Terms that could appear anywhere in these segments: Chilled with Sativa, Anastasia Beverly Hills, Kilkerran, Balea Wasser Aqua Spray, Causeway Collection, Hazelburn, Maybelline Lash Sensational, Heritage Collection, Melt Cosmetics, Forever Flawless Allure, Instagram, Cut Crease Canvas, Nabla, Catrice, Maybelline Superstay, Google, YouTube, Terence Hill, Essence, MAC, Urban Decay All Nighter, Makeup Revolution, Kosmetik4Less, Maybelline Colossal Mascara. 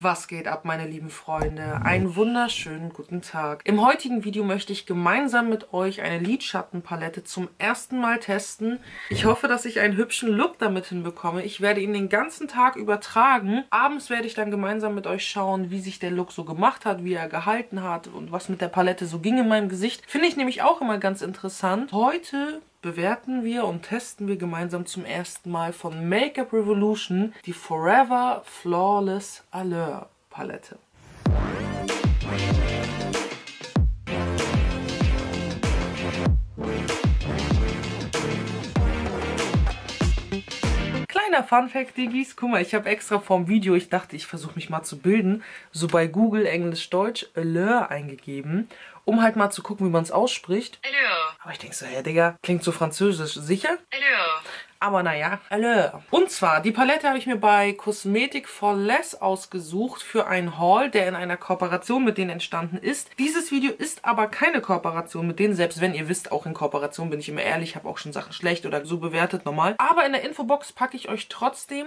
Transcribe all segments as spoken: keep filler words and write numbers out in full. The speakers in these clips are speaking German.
Was geht ab, meine lieben Freunde? Einen wunderschönen guten Tag. Im heutigen Video möchte ich gemeinsam mit euch eine Lidschattenpalette zum ersten Mal testen. Ich hoffe, dass ich einen hübschen Look damit hinbekomme. Ich werde ihn den ganzen Tag übertragen. Abends werde ich dann gemeinsam mit euch schauen, wie sich der Look so gemacht hat, wie er gehalten hat und was mit der Palette so ging in meinem Gesicht. Finde ich nämlich auch immer ganz interessant. Heute bewerten wir und testen wir gemeinsam zum ersten Mal von Make Up Revolution die Forever Flawless Allure Palette. Kleiner Funfact-Digis, guck mal, ich habe extra vorm Video, ich dachte, ich versuche mich mal zu bilden, so bei Google Englisch-Deutsch Allure eingegeben, um halt mal zu gucken, wie man es ausspricht. Allure. Aber ich denke so, hey Digga, klingt so französisch, sicher? Allure. Aber naja, Allure. Und zwar, die Palette habe ich mir bei Kosmetik for Less ausgesucht für einen Haul, der in einer Kooperation mit denen entstanden ist. Dieses Video ist aber keine Kooperation mit denen, selbst wenn ihr wisst, auch in Kooperation bin ich immer ehrlich, habe auch schon Sachen schlecht oder so bewertet, normal. Aber in der Infobox packe ich euch trotzdem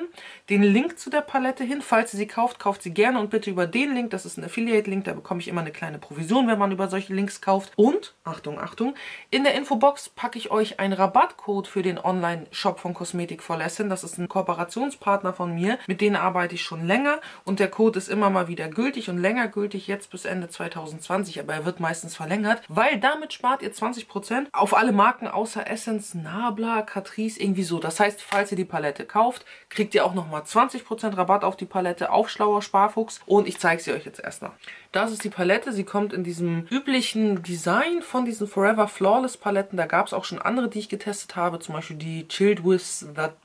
den Link zu der Palette hin. Falls ihr sie kauft, kauft sie gerne und bitte über den Link, das ist ein Affiliate-Link, da bekomme ich immer eine kleine Provision, wenn man über solche Links kauft. Und, Achtung, Achtung, in der Infobox packe ich euch einen Rabattcode für den Online-Shop von Kosmetik for Less. Das ist ein Kooperationspartner von mir, mit denen arbeite ich schon länger und der Code ist immer mal wieder gültig und länger gültig, jetzt bis Ende zwanzig zwanzig, aber er wird meistens verlängert, weil damit spart ihr zwanzig Prozent auf alle Marken außer Essence, Nabla, Catrice, irgendwie so. Das heißt, falls ihr die Palette kauft, kriegt ihr auch nochmal zwanzig Prozent Rabatt auf die Palette, auf schlauer Sparfuchs, und ich zeige sie euch jetzt erstmal. Das ist die Palette, sie kommt in diesem üblichen Design von diesen Forever Flawless Paletten, da gab es auch schon andere, die ich getestet habe, zum Beispiel die Chilled with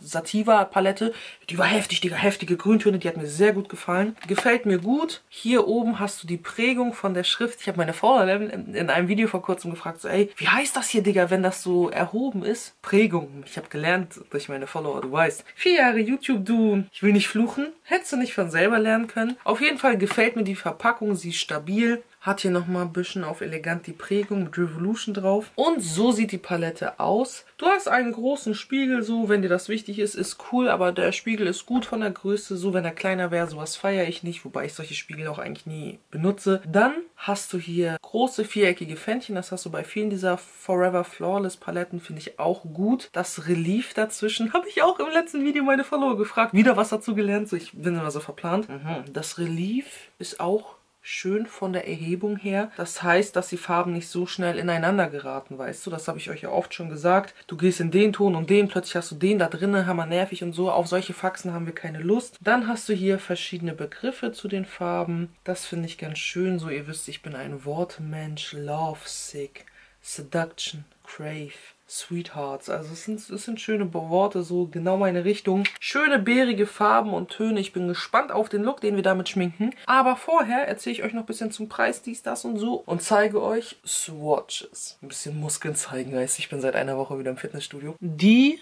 Sativa Palette. Die war heftig, Digga, heftige Grüntöne, die hat mir sehr gut gefallen. Gefällt mir gut. Hier oben hast du die Prägung von der Schrift. Ich habe meine Frau in einem Video vor kurzem gefragt, so, ey, wie heißt das hier, Digga, wenn das so erhoben ist? Prägung. Ich habe gelernt durch meine Follower, du weißt. Vier Jahre YouTube, du. Ich will nicht fluchen. Hättest du nicht von selber lernen können. Auf jeden Fall gefällt mir die Verpackung, sie ist stabil. Hat hier nochmal ein bisschen auf elegant die Prägung mit Revolution drauf. Und so sieht die Palette aus. Du hast einen großen Spiegel, so, wenn dir das wichtig ist, ist cool, aber der Spiegel ist gut von der Größe. So, wenn er kleiner wäre, sowas feiere ich nicht, wobei ich solche Spiegel auch eigentlich nie benutze. Dann hast du hier große viereckige Fändchen, das hast du bei vielen dieser Forever Flawless Paletten, finde ich auch gut. Das Relief dazwischen, habe ich auch im letzten Video meine Follower gefragt, wieder was dazu gelernt, so, ich bin immer so verplant. Mhm. Das Relief ist auch schön von der Erhebung her. Das heißt, dass die Farben nicht so schnell ineinander geraten, weißt du? Das habe ich euch ja oft schon gesagt. Du gehst in den Ton und den, plötzlich hast du den da drinnen, hammer nervig und so. Auf solche Faxen haben wir keine Lust. Dann hast du hier verschiedene Begriffe zu den Farben. Das finde ich ganz schön. So, ihr wisst, ich bin ein Wortmensch. Lovesick, Seduction, Crave, Sweethearts, also es sind, es sind schöne Worte, so genau meine Richtung. Schöne bärige Farben und Töne, ich bin gespannt auf den Look, den wir damit schminken. Aber vorher erzähle ich euch noch ein bisschen zum Preis, dies, das und so und zeige euch Swatches. Ein bisschen Muskeln zeigen, guys, ich bin seit einer Woche wieder im Fitnessstudio. Die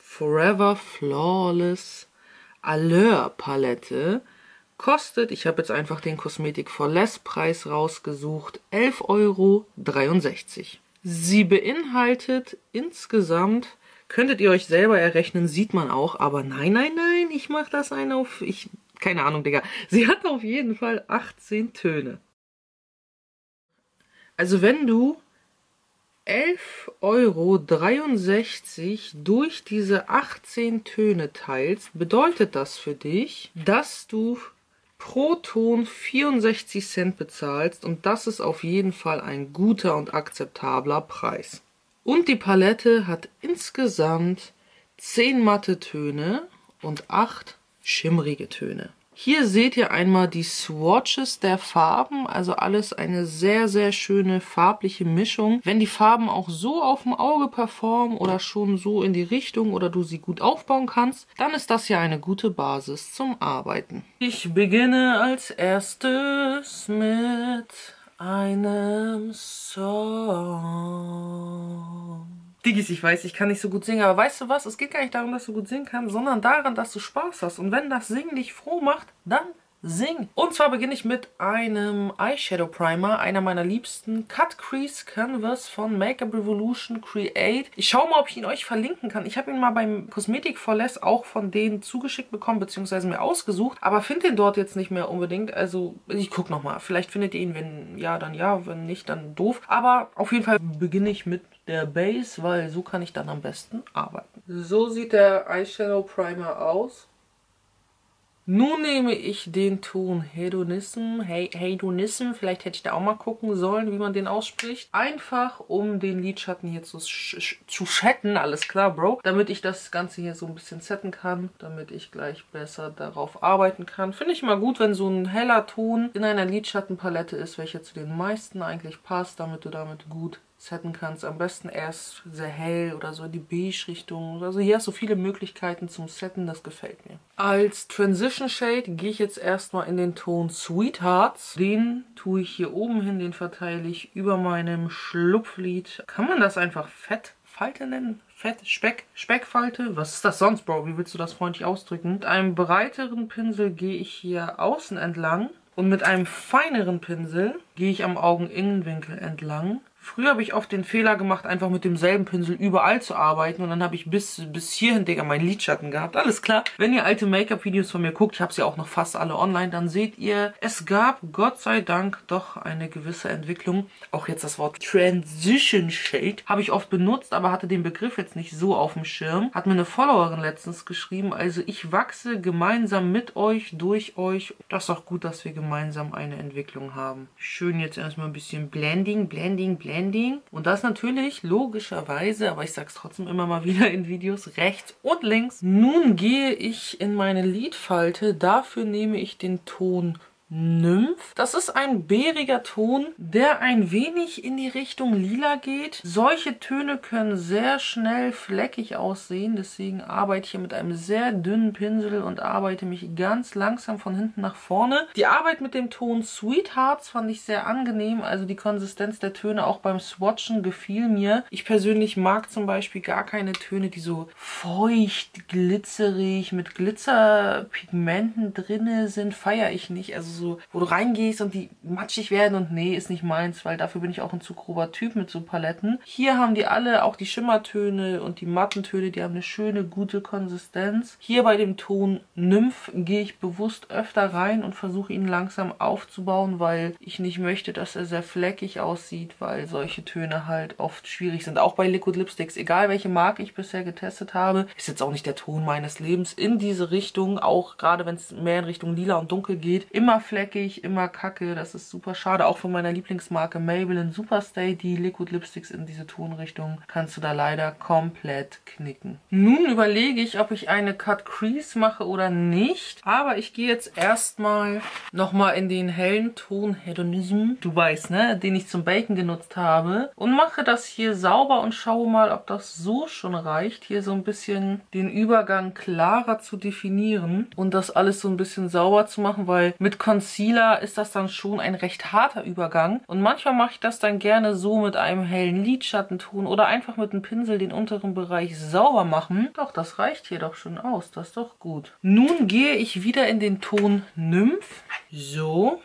Forever Flawless Allure Palette kostet, ich habe jetzt einfach den Kosmetik for Less Preis rausgesucht, elf Euro dreiundsechzig. Sie beinhaltet insgesamt, könntet ihr euch selber errechnen, sieht man auch, aber nein, nein, nein, ich mache das ein auf, ich, keine Ahnung, Digga. Sie hat auf jeden Fall achtzehn Töne. Also wenn du elf Euro dreiundsechzig durch diese achtzehn Töne teilst, bedeutet das für dich, dass du pro Ton vierundsechzig Cent bezahlst, und das ist auf jeden Fall ein guter und akzeptabler Preis. Und die Palette hat insgesamt zehn matte Töne und acht schimmerige Töne. Hier seht ihr einmal die Swatches der Farben, also alles eine sehr, sehr schöne farbliche Mischung. Wenn die Farben auch so auf dem Auge performen oder schon so in die Richtung oder du sie gut aufbauen kannst, dann ist das ja eine gute Basis zum Arbeiten. Ich beginne als erstes mit einem Song. Diggis, ich weiß, ich kann nicht so gut singen, aber weißt du was? Es geht gar nicht darum, dass du gut singen kannst, sondern daran, dass du Spaß hast. Und wenn das Singen dich froh macht, dann Zing. Und zwar beginne ich mit einem Eyeshadow Primer, einer meiner liebsten, Cut Crease Canvas von Make Up Revolution Create. Ich schaue mal, ob ich ihn euch verlinken kann. Ich habe ihn mal beim Kosmetik for Less auch von denen zugeschickt bekommen, beziehungsweise mir ausgesucht, aber finde den dort jetzt nicht mehr unbedingt. Also ich gucke nochmal. Vielleicht findet ihr ihn, wenn ja, dann ja, wenn nicht, dann doof. Aber auf jeden Fall beginne ich mit der Base, weil so kann ich dann am besten arbeiten. So sieht der Eyeshadow Primer aus. Nun nehme ich den Ton Hedonism, hey, Hedonism, vielleicht hätte ich da auch mal gucken sollen, wie man den ausspricht. Einfach, um den Lidschatten hier zu, zu setten, alles klar, Bro. Damit ich das Ganze hier so ein bisschen setten kann, damit ich gleich besser darauf arbeiten kann. Finde ich immer gut, wenn so ein heller Ton in einer Lidschattenpalette ist, welcher zu den meisten eigentlich passt, damit du damit gut setten kannst. Am besten erst sehr hell oder so in die Beige-Richtung. Also hier hast du viele Möglichkeiten zum Setten, das gefällt mir. Als Transition Shade gehe ich jetzt erstmal in den Ton Sweethearts. Den tue ich hier oben hin, den verteile ich über meinem Schlupflid. Kann man das einfach Fettfalte nennen? Fett, Speck, Speckfalte. Was ist das sonst, Bro? Wie willst du das freundlich ausdrücken? Mit einem breiteren Pinsel gehe ich hier außen entlang. Und mit einem feineren Pinsel gehe ich am Augeninnenwinkel entlang. Früher habe ich oft den Fehler gemacht, einfach mit demselben Pinsel überall zu arbeiten. Und dann habe ich bis, bis hierhin, Digga, meinen Lidschatten gehabt. Alles klar. Wenn ihr alte Make-up-Videos von mir guckt, ich habe sie ja auch noch fast alle online, dann seht ihr, es gab, Gott sei Dank, doch eine gewisse Entwicklung. Auch jetzt das Wort Transition Shade habe ich oft benutzt, aber hatte den Begriff jetzt nicht so auf dem Schirm. Hat mir eine Followerin letztens geschrieben, also ich wachse gemeinsam mit euch, durch euch. Das ist auch gut, dass wir gemeinsam eine Entwicklung haben. Schön jetzt erstmal ein bisschen Blending, Blending, Blending. Und das natürlich logischerweise, aber ich sag's trotzdem immer mal wieder in Videos, rechts und links. Nun gehe ich in meine Lidfalte, dafür nehme ich den Ton Nymph. Das ist ein bäriger Ton, der ein wenig in die Richtung lila geht. Solche Töne können sehr schnell fleckig aussehen, deswegen arbeite ich hier mit einem sehr dünnen Pinsel und arbeite mich ganz langsam von hinten nach vorne. Die Arbeit mit dem Ton Sweethearts fand ich sehr angenehm, also die Konsistenz der Töne auch beim Swatchen gefiel mir. Ich persönlich mag zum Beispiel gar keine Töne, die so feucht, glitzerig, mit Glitzerpigmenten drinne sind, feiere ich nicht. Also so, wo du reingehst und die matschig werden und nee, ist nicht meins, weil dafür bin ich auch ein zu grober Typ mit so Paletten. Hier haben die alle, auch die Schimmertöne und die matten Töne, die haben eine schöne, gute Konsistenz. Hier bei dem Ton Nymph gehe ich bewusst öfter rein und versuche ihn langsam aufzubauen, weil ich nicht möchte, dass er sehr fleckig aussieht, weil solche Töne halt oft schwierig sind. Auch bei Liquid Lipsticks, egal welche Marke ich bisher getestet habe, ist jetzt auch nicht der Ton meines Lebens in diese Richtung, auch gerade wenn es mehr in Richtung lila und dunkel geht, immer fleckig, immer kacke, das ist super schade. Auch von meiner Lieblingsmarke Maybelline Superstay, die Liquid Lipsticks in diese Tonrichtung, kannst du da leider komplett knicken. Nun überlege ich, ob ich eine Cut Crease mache oder nicht, aber ich gehe jetzt erstmal nochmal in den hellen Ton Hedonism, du weißt, ne, den ich zum Baken genutzt habe und mache das hier sauber und schaue mal, ob das so schon reicht, hier so ein bisschen den Übergang klarer zu definieren und das alles so ein bisschen sauber zu machen, weil mit Concealer ist das dann schon ein recht harter Übergang und manchmal mache ich das dann gerne so mit einem hellen Lidschattenton oder einfach mit einem Pinsel den unteren Bereich sauber machen. Doch, das reicht hier doch schon aus, das ist doch gut. Nun gehe ich wieder in den Ton Nymph, so,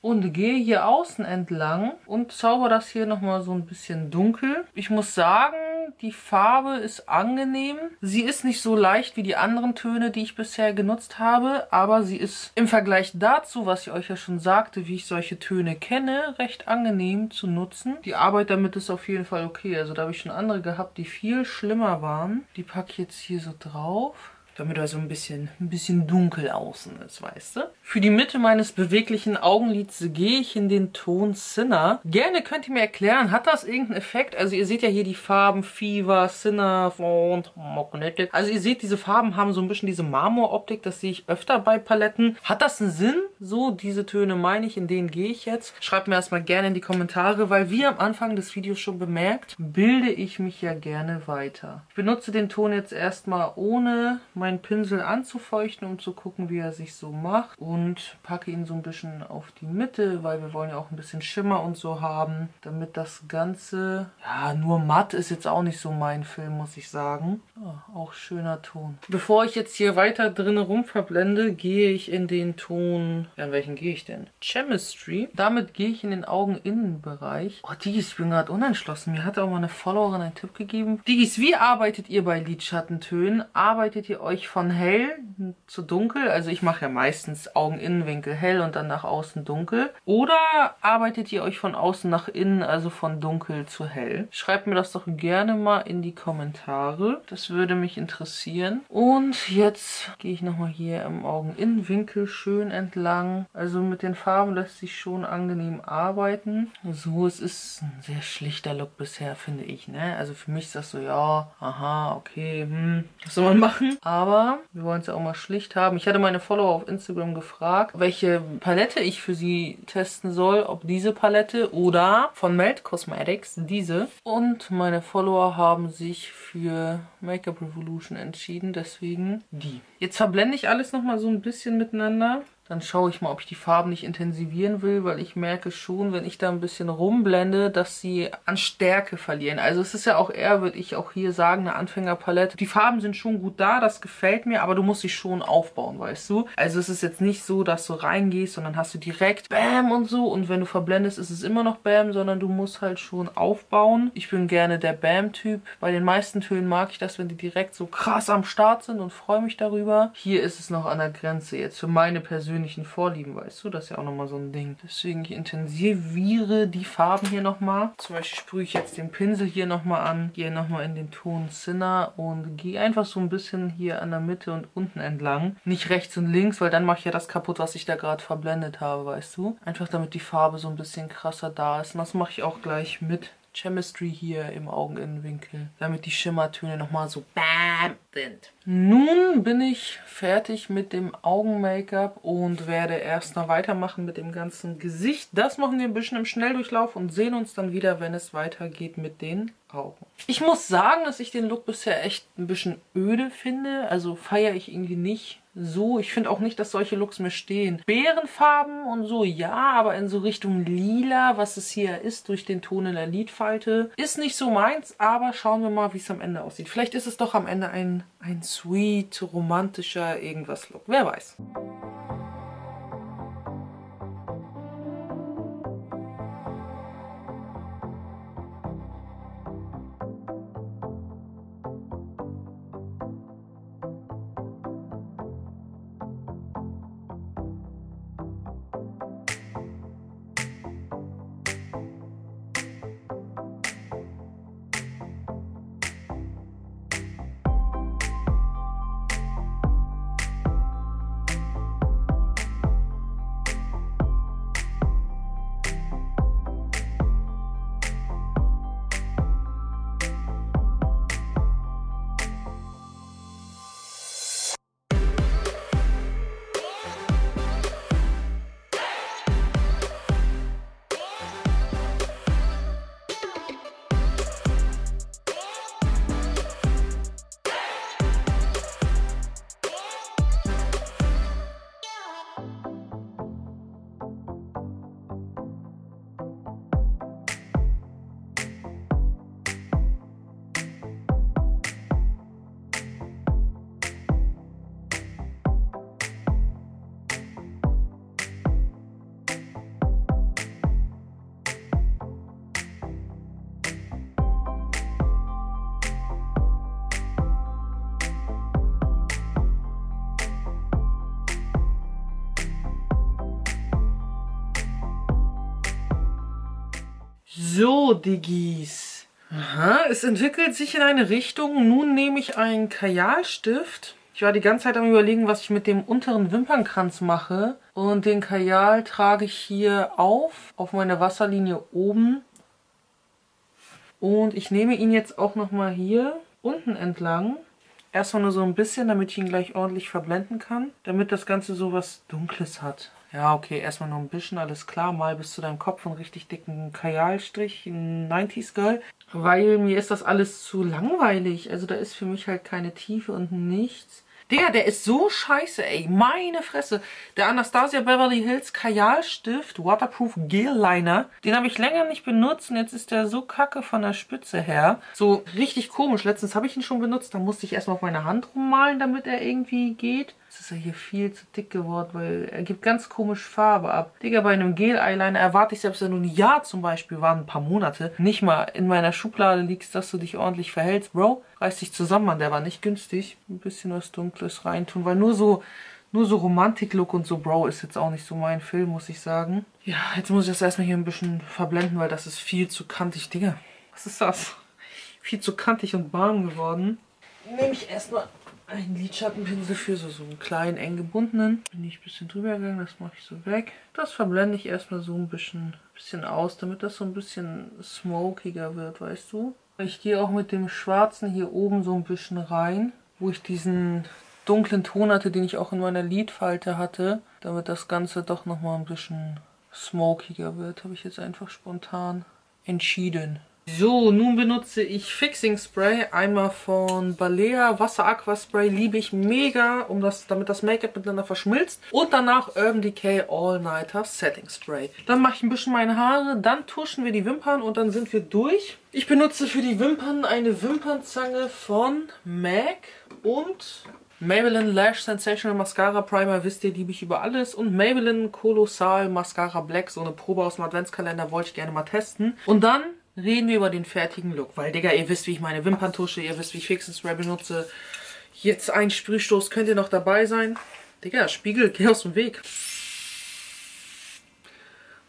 und gehe hier außen entlang und zauber das hier nochmal so ein bisschen dunkel. Ich muss sagen, die Farbe ist angenehm. Sie ist nicht so leicht wie die anderen Töne, die ich bisher genutzt habe, aber sie ist im Vergleich dazu, was ich euch ja schon sagte, wie ich solche Töne kenne, recht angenehm zu nutzen. Die Arbeit damit ist auf jeden Fall okay. Also da habe ich schon andere gehabt, die viel schlimmer waren. Die packe ich jetzt hier so drauf, damit er so ein bisschen, ein bisschen dunkel außen ist, weißt du? Für die Mitte meines beweglichen Augenlids gehe ich in den Ton Cinna. Gerne könnt ihr mir erklären, hat das irgendeinen Effekt? Also ihr seht ja hier die Farben Fever, Cinna und Magnetic. Also ihr seht, diese Farben haben so ein bisschen diese Marmoroptik, das sehe ich öfter bei Paletten. Hat das einen Sinn? So, diese Töne meine ich, in denen gehe ich jetzt. Schreibt mir erstmal gerne in die Kommentare, weil wie am Anfang des Videos schon bemerkt, bilde ich mich ja gerne weiter. Ich benutze den Ton jetzt erstmal ohne meinen Pinsel anzufeuchten, um zu gucken, wie er sich so macht, und packe ihn so ein bisschen auf die Mitte, weil wir wollen ja auch ein bisschen Schimmer und so haben, damit das Ganze, ja, nur matt ist jetzt auch nicht so mein Film, muss ich sagen. Oh, auch schöner Ton. Bevor ich jetzt hier weiter drin rumverblende, gehe ich in den Ton Ja, an welchen gehe ich denn? Chemistry. Damit gehe ich in den Augeninnenbereich. Oh, DigiSpring hat unentschlossen. Mir hat auch mal eine Followerin einen Tipp gegeben. Digis, wie arbeitet ihr bei Lidschattentönen? Arbeitet ihr euch von hell zu dunkel? Also ich mache ja meistens Augeninnenwinkel hell und dann nach außen dunkel. Oder arbeitet ihr euch von außen nach innen, also von dunkel zu hell? Schreibt mir das doch gerne mal in die Kommentare. Das würde mich interessieren. Und jetzt gehe ich nochmal hier im Augeninnenwinkel schön entlang. Also mit den Farben lässt sich schon angenehm arbeiten. So, es ist ein sehr schlichter Look bisher, finde ich, ne? Also für mich ist das so, ja, aha, okay, hm, was soll man machen? Aber wir wollen es ja auch mal schlicht haben. Ich hatte meine Follower auf Instagram gefragt, welche Palette ich für sie testen soll. Ob diese Palette oder von Melt Cosmetics, diese. Und meine Follower haben sich für Make Up Revolution entschieden, deswegen die. Jetzt verblende ich alles nochmal so ein bisschen miteinander. Dann schaue ich mal, ob ich die Farben nicht intensivieren will, weil ich merke schon, wenn ich da ein bisschen rumblende, dass sie an Stärke verlieren. Also es ist ja auch eher, würde ich auch hier sagen, eine Anfängerpalette. Die Farben sind schon gut da, das gefällt mir, aber du musst sie schon aufbauen, weißt du? Also es ist jetzt nicht so, dass du reingehst und dann hast du direkt Bäm und so. Und wenn du verblendest, ist es immer noch Bäm, sondern du musst halt schon aufbauen. Ich bin gerne der Bäm-Typ. Bei den meisten Tönen mag ich das, wenn die direkt so krass am Start sind und freue mich darüber. Hier ist es noch an der Grenze jetzt für meine persönliche Vorlieben, weißt du? Das ist ja auch nochmal so ein Ding. Deswegen, ich intensiviere die Farben hier nochmal. Zum Beispiel sprühe ich jetzt den Pinsel hier nochmal an, gehe nochmal in den Ton Cinna und gehe einfach so ein bisschen hier an der Mitte und unten entlang. Nicht rechts und links, weil dann mache ich ja das kaputt, was ich da gerade verblendet habe, weißt du? Einfach damit die Farbe so ein bisschen krasser da ist. Und das mache ich auch gleich mit Chemistry hier im Augeninnenwinkel, damit die Schimmertöne nochmal so bam sind. Nun bin ich fertig mit dem Augen-Make-up und werde erst noch weitermachen mit dem ganzen Gesicht. Das machen wir ein bisschen im Schnelldurchlauf und sehen uns dann wieder, wenn es weitergeht mit den Augen. Ich muss sagen, dass ich den Look bisher echt ein bisschen öde finde, also feiere ich irgendwie nicht so. Ich finde auch nicht, dass solche Looks mir stehen. Beerenfarben und so, ja, aber in so Richtung Lila, was es hier ist, durch den Ton in der Lidfalte, ist nicht so meins, aber schauen wir mal, wie es am Ende aussieht. Vielleicht ist es doch am Ende ein, ein sweet, romantischer irgendwas Look, wer weiß. So, Diggis. Aha, es entwickelt sich in eine Richtung. Nun nehme ich einen Kajalstift. Ich war die ganze Zeit am Überlegen, was ich mit dem unteren Wimpernkranz mache. Und den Kajal trage ich hier auf, auf meine Wasserlinie oben. Und ich nehme ihn jetzt auch nochmal hier unten entlang. Erstmal nur so ein bisschen, damit ich ihn gleich ordentlich verblenden kann. Damit das Ganze so was Dunkles hat. Ja, okay, erstmal nur ein bisschen, alles klar, mal bis zu deinem Kopf einen richtig dicken Kajalstrich, neunziger-Style, weil mir ist das alles zu langweilig, also da ist für mich halt keine Tiefe und nichts. Digga, der ist so scheiße, ey, meine Fresse. Der Anastasia Beverly Hills Kajalstift Waterproof Gel Liner, den habe ich länger nicht benutzt und jetzt ist der so kacke von der Spitze her. So richtig komisch, letztens habe ich ihn schon benutzt, da musste ich erstmal auf meine Hand rummalen, damit er irgendwie geht. Das ist ja hier viel zu dick geworden, weil er gibt ganz komisch Farbe ab. Digga, bei einem Gel-Eyeliner erwarte ich selbst, wenn du ein Jahr zum Beispiel waren, ein paar Monate, nicht mal in meiner Schublade liegst, dass du dich ordentlich verhältst. Bro, reiß dich zusammen, Mann, der war nicht günstig. Ein bisschen was Dunkles reintun, weil nur so, nur so Romantik-Look und so, Bro, ist jetzt auch nicht so mein Film, muss ich sagen. Ja, jetzt muss ich das erstmal hier ein bisschen verblenden, weil das ist viel zu kantig. Digga, was ist das? Viel zu kantig und warm geworden. Nehme ich erstmal einen Lidschattenpinsel für so, so einen kleinen, eng gebundenen. Bin ich ein bisschen drüber gegangen, das mache ich so weg. Das verblende ich erstmal so ein bisschen, bisschen aus, damit das so ein bisschen smokiger wird, weißt du. Ich gehe auch mit dem Schwarzen hier oben so ein bisschen rein, wo ich diesen dunklen Ton hatte, den ich auch in meiner Lidfalte hatte, damit das Ganze doch nochmal ein bisschen smokiger wird. Habe ich jetzt einfach spontan entschieden. So, nun benutze ich Fixing Spray, einmal von Balea Wasser Aqua Spray, liebe ich mega, um das, damit das Make-up miteinander verschmilzt. Und danach Urban Decay All Nighter Setting Spray. Dann mache ich ein bisschen meine Haare, dann tuschen wir die Wimpern und dann sind wir durch. Ich benutze für die Wimpern eine Wimpernzange von M A C und Maybelline Lash Sensational Mascara Primer, wisst ihr, liebe ich über alles. Und Maybelline Colossal Mascara Black, so eine Probe aus dem Adventskalender, wollte ich gerne mal testen. Und dann reden wir über den fertigen Look. Weil, Digga, ihr wisst, wie ich meine Wimpern tusche, ihr wisst, wie ich Fixing Spray benutze. Jetzt ein Sprühstoß, könnt ihr noch dabei sein? Digga, Spiegel, geh aus dem Weg.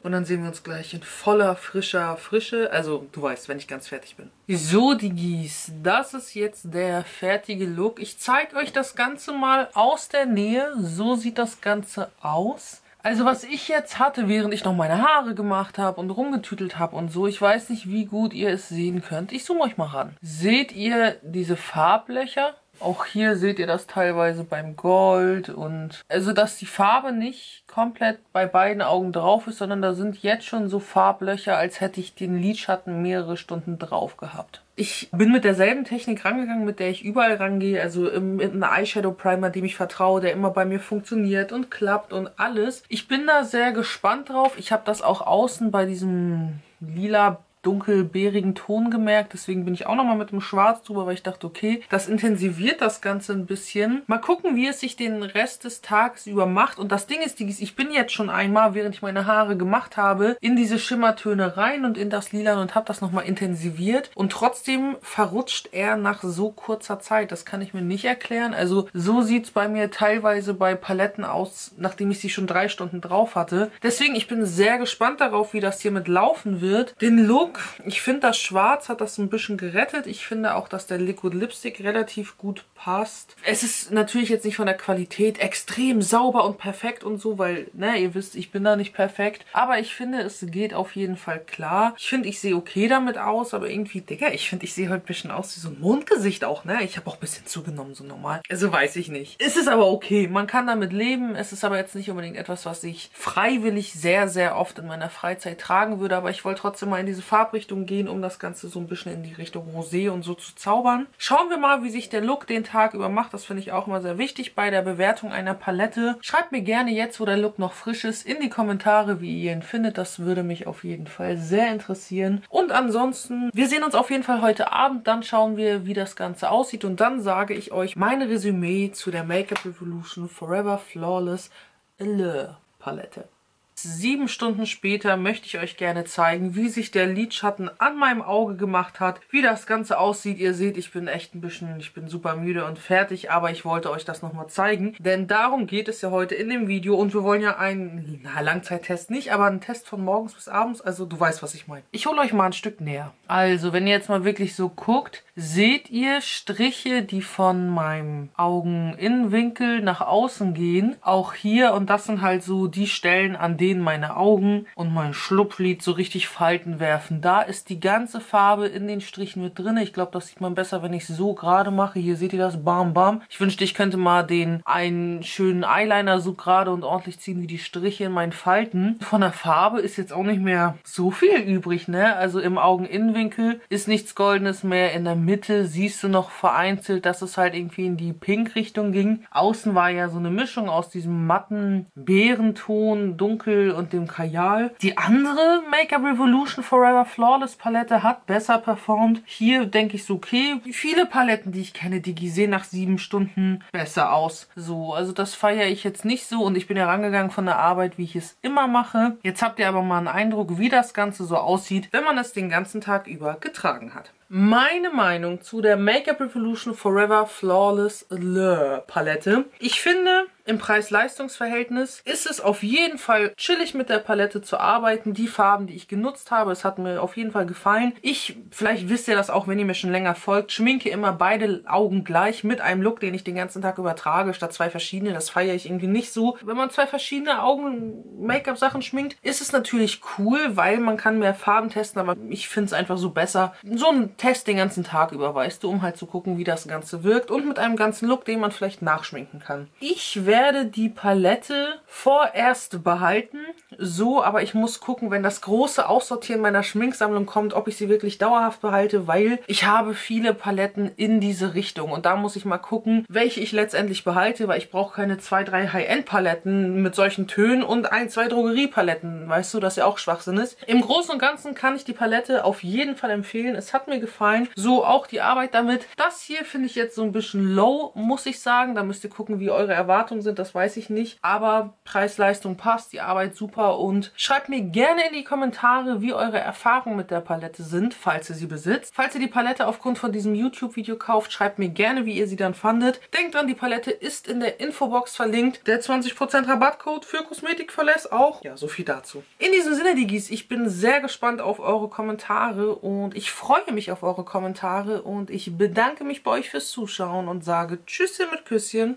Und dann sehen wir uns gleich in voller, frischer Frische. Also, du weißt, wenn ich ganz fertig bin. So, Digis, das ist jetzt der fertige Look. Ich zeige euch das Ganze mal aus der Nähe. So sieht das Ganze aus. Also, was ich jetzt hatte, während ich noch meine Haare gemacht habe und rumgetütelt habe und so. Ich weiß nicht, wie gut ihr es sehen könnt. Ich zoome euch mal ran. Seht ihr diese Farblöcher? Auch hier seht ihr das teilweise beim Gold und also, dass die Farbe nicht komplett bei beiden Augen drauf ist, sondern da sind jetzt schon so Farblöcher, als hätte ich den Lidschatten mehrere Stunden drauf gehabt. Ich bin mit derselben Technik rangegangen, mit der ich überall rangehe, also mit einem Eyeshadow-Primer, dem ich vertraue, der immer bei mir funktioniert und klappt und alles. Ich bin da sehr gespannt drauf. Ich habe das auch außen bei diesem lila dunkelbeerigen Ton gemerkt. Deswegen bin ich auch nochmal mit dem Schwarz drüber, weil ich dachte, okay, das intensiviert das Ganze ein bisschen. Mal gucken, wie es sich den Rest des Tages über macht. Und das Ding ist, ich bin jetzt schon einmal, während ich meine Haare gemacht habe, in diese Schimmertöne rein und in das Lilan und habe das nochmal intensiviert. Und trotzdem verrutscht er nach so kurzer Zeit. Das kann ich mir nicht erklären. Also so sieht es bei mir teilweise bei Paletten aus, nachdem ich sie schon drei Stunden drauf hatte. Deswegen, ich bin sehr gespannt darauf, wie das hiermit laufen wird. Den Look, ich finde, das Schwarz hat das ein bisschen gerettet. Ich finde auch, dass der Liquid Lipstick relativ gut passt. Es ist natürlich jetzt nicht von der Qualität extrem sauber und perfekt und so, weil, ne, ihr wisst, ich bin da nicht perfekt. Aber ich finde, es geht auf jeden Fall klar. Ich finde, ich sehe okay damit aus, aber irgendwie, Digga, ich finde, ich sehe heute ein bisschen aus wie so ein Mondgesicht auch, ne? Ich habe auch ein bisschen zugenommen, so normal. Also weiß ich nicht. Es ist aber okay. Man kann damit leben. Es ist aber jetzt nicht unbedingt etwas, was ich freiwillig sehr, sehr oft in meiner Freizeit tragen würde. Aber ich wollte trotzdem mal in diese Farbrichtung gehen, um das Ganze so ein bisschen in die Richtung Rosé und so zu zaubern. Schauen wir mal, wie sich der Look den Tag über macht. Das finde ich auch immer sehr wichtig bei der Bewertung einer Palette. Schreibt mir gerne jetzt, wo der Look noch frisch ist, in die Kommentare, wie ihr ihn findet. Das würde mich auf jeden Fall sehr interessieren. Und ansonsten, wir sehen uns auf jeden Fall heute Abend. Dann schauen wir, wie das Ganze aussieht. Und dann sage ich euch mein Resümee zu der Make Up Revolution Forever Flawless Allure Palette. Sieben Stunden später möchte ich euch gerne zeigen, wie sich der Lidschatten an meinem Auge gemacht hat, wie das Ganze aussieht. Ihr seht, ich bin echt ein bisschen, ich bin super müde und fertig, aber ich wollte euch das nochmal zeigen, denn darum geht es ja heute in dem Video und wir wollen ja einen, na, Langzeittest nicht, aber einen Test von morgens bis abends, also du weißt, was ich meine. Ich hole euch mal ein Stück näher. Also, wenn ihr jetzt mal wirklich so guckt, seht ihr Striche, die von meinem Augeninnenwinkel nach außen gehen, auch hier, und das sind halt so die Stellen, an denen meine Augen und mein Schlupflid so richtig Falten werfen. Da ist die ganze Farbe in den Strichen mit drin. Ich glaube, das sieht man besser, wenn ich es so gerade mache. Hier seht ihr das, bam, bam. Ich wünschte, ich könnte mal den einen schönen Eyeliner so gerade und ordentlich ziehen, wie die Striche in meinen Falten. Von der Farbe ist jetzt auch nicht mehr so viel übrig, ne? Also im Augeninnenwinkel ist nichts Goldenes mehr, in der Mitte siehst du noch vereinzelt, dass es halt irgendwie in die Pink-Richtung ging. Außen war ja so eine Mischung aus diesem matten Beerenton, dunkel, Purple und dem Kajal. Die andere Make Up Revolution Forever Flawless Palette hat besser performt. Hier denke ich so, okay, viele Paletten, die ich kenne, die sehen nach sieben Stunden besser aus. So, also das feiere ich jetzt nicht so und ich bin ja rangegangen von der Arbeit, wie ich es immer mache. Jetzt habt ihr aber mal einen Eindruck, wie das Ganze so aussieht, wenn man es den ganzen Tag über getragen hat. Meine Meinung zu der Make Up Revolution Forever Flawless Allure Palette. Ich finde, im Preis-Leistungs-Verhältnis ist es auf jeden Fall chillig, mit der Palette zu arbeiten. Die Farben, die ich genutzt habe, es hat mir auf jeden Fall gefallen. Ich, vielleicht wisst ihr das auch, wenn ihr mir schon länger folgt, schminke immer beide Augen gleich mit einem Look, den ich den ganzen Tag übertrage, statt zwei verschiedene. Das feiere ich irgendwie nicht so. Wenn man zwei verschiedene Augen-Make-up-Sachen schminkt, ist es natürlich cool, weil man kann mehr Farben testen, aber ich finde es einfach so besser. So einen Test den ganzen Tag über, weißt du, um halt zu gucken, wie das Ganze wirkt und mit einem ganzen Look, den man vielleicht nachschminken kann. Ich werde Ich werde die Palette vorerst behalten, so, aber ich muss gucken, wenn das große Aussortieren meiner Schminksammlung kommt, ob ich sie wirklich dauerhaft behalte, weil ich habe viele Paletten in diese Richtung und da muss ich mal gucken, welche ich letztendlich behalte, weil ich brauche keine zwei, drei High-End-Paletten mit solchen Tönen und ein, zwei Drogeriepaletten, weißt du, dass ja auch Schwachsinn ist. Im Großen und Ganzen kann ich die Palette auf jeden Fall empfehlen, es hat mir gefallen, so auch die Arbeit damit. Das hier finde ich jetzt so ein bisschen low, muss ich sagen, da müsst ihr gucken, wie eure Erwartungen sind, das weiß ich nicht, aber Preis-Leistung passt, die Arbeit super und schreibt mir gerne in die Kommentare, wie eure Erfahrungen mit der Palette sind, falls ihr sie besitzt. Falls ihr die Palette aufgrund von diesem YouTube-Video kauft, schreibt mir gerne, wie ihr sie dann fandet. Denkt dran, die Palette ist in der Infobox verlinkt, der zwanzig Prozent Rabattcode für Kosmetik for less auch. Ja, so viel dazu. In diesem Sinne, Digis, ich bin sehr gespannt auf eure Kommentare und ich freue mich auf eure Kommentare und ich bedanke mich bei euch fürs Zuschauen und sage Tschüsschen mit Küsschen.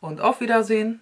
Und auf Wiedersehen.